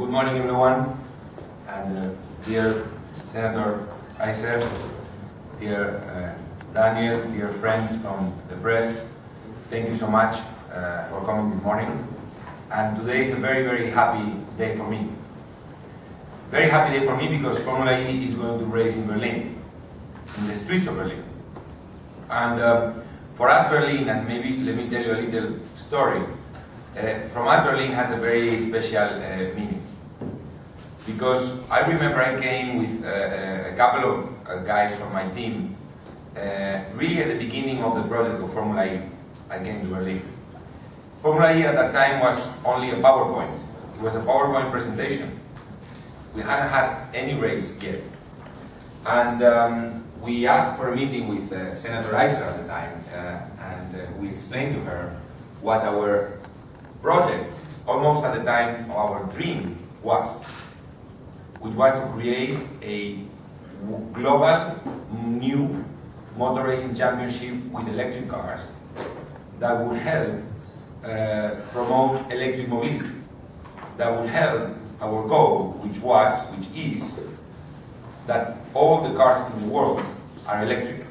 Good morning, everyone, and dear Senator Yzer, dear Daniel, dear friends from the press, thank you so much for coming this morning. And today is a very, very happy day for me. Very happy day for me because Formula E is going to race in Berlin, in the streets of Berlin. And for us, Berlin, and maybe let me tell you a little story. From us, Berlin has a very special meaning. Because I remember I came with a couple of guys from my team, really at the beginning of the project of Formula E, I came to Berlin. Formula E at that time was only a PowerPoint. It was a PowerPoint presentation. We hadn't had any race yet. And we asked for a meeting with Senator Yzer at the time, and we explained to her what our project, almost at the time our dream was, which was to create a global new motor racing championship with electric cars that would help promote electric mobility, that would help our goal, which is that all the cars in the world are electric,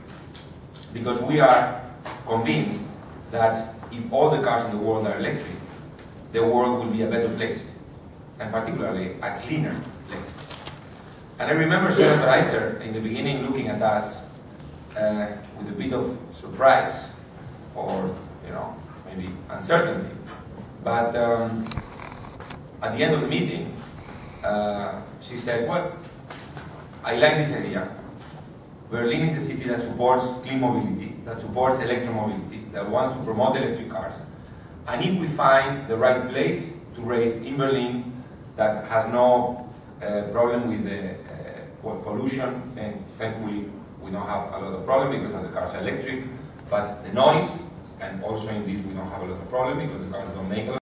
because we are convinced that if all the cars in the world are electric, the world will be a better place, and particularly a cleaner place. And I remember Senator Yzer in the beginning looking at us with a bit of surprise, or maybe uncertainty. But at the end of the meeting, she said, "Well, I like this idea. Berlin is a city that supports clean mobility, that supports electromobility, that wants to promote electric cars. And if we find the right place to race in Berlin that has no problem with the pollution, thankfully we don't have a lot of problem because the cars are electric, but the noise, and also in this we don't have a lot of problem because the cars don't make a lot